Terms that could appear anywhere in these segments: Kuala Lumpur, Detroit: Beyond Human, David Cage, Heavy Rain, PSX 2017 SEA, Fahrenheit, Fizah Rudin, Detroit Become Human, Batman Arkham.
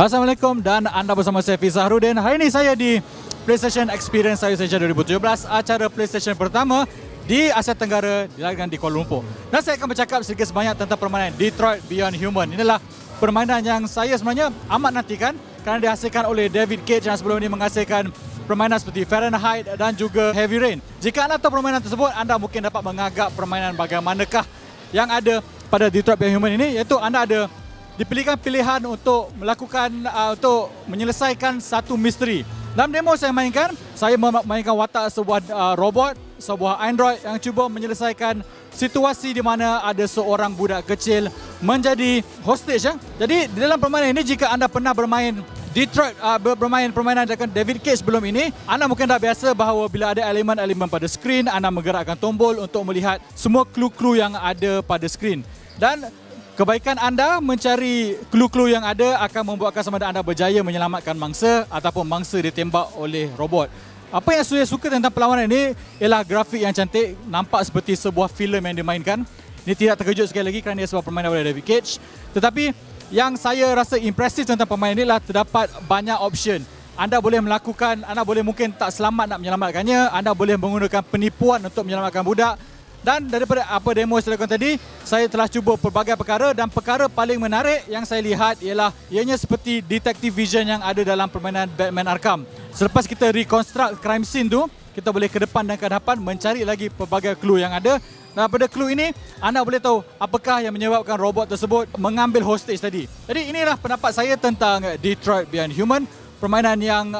Assalamualaikum, dan Anda bersama saya Fizah Rudin. Hari ini saya di PlayStation Experience Asia 2017, acara PlayStation pertama di Asia Tenggara, dilakukan di Kuala Lumpur. Dan saya akan bercakap sedikit sebanyak tentang permainan Detroit Beyond Human. Inilah permainan yang saya sebenarnya amat nantikan kerana dihasilkan oleh David Cage yang sebelum ini menghasilkan permainan seperti Fahrenheit dan juga Heavy Rain. Jika anda tahu permainan tersebut, anda mungkin dapat menganggap permainan bagaimanakah yang ada pada Detroit Beyond Human ini, iaitu anda ada dipilihkan pilihan untuk melakukan untuk menyelesaikan satu misteri. Dalam demo saya mainkan, saya memainkan watak sebuah robot, sebuah android yang cuba menyelesaikan situasi di mana ada seorang budak kecil menjadi hostage. Jadi dalam permainan ini, jika anda pernah bermain Detroit, bermain permainan dengan David Cage sebelum ini, anda mungkin dah biasa bahawa bila ada elemen-elemen pada skrin, anda menggerakkan tombol untuk melihat semua clue-clue yang ada pada skrin. Dan kebaikan anda mencari clue-clue yang ada akan membuatkan sama ada anda berjaya menyelamatkan mangsa ataupun mangsa ditembak oleh robot. Apa yang saya suka tentang perlawanan ini ialah grafik yang cantik, nampak seperti sebuah filem yang dimainkan. Ini tidak terkejut sekali lagi kerana ia sebuah permainan oleh David Cage. Tetapi yang saya rasa impresif tentang permainan ini adalah terdapat banyak option. Anda boleh melakukan, anda boleh mungkin tak selamat nak menyelamatkannya, anda boleh menggunakan penipuan untuk menyelamatkan budak. Dan daripada apa demo yang saya lakukan tadi, saya telah cuba pelbagai perkara, dan perkara paling menarik yang saya lihat ialah ianya seperti detective vision yang ada dalam permainan Batman Arkham. Selepas kita reconstruct crime scene tu, kita boleh ke depan dan ke hadapan mencari lagi pelbagai clue yang ada. Dan pada clue ini, anda boleh tahu apakah yang menyebabkan robot tersebut mengambil hostage tadi. Jadi inilah pendapat saya tentang Detroit Beyond Human, permainan yang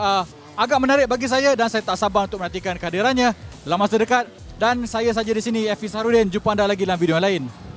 agak menarik bagi saya, dan saya tak sabar untuk menantikan kehadirannya dalam masa dekat. Dan saya saja di sini, Fizah Rudin. Jumpa anda lagi dalam video yang lain.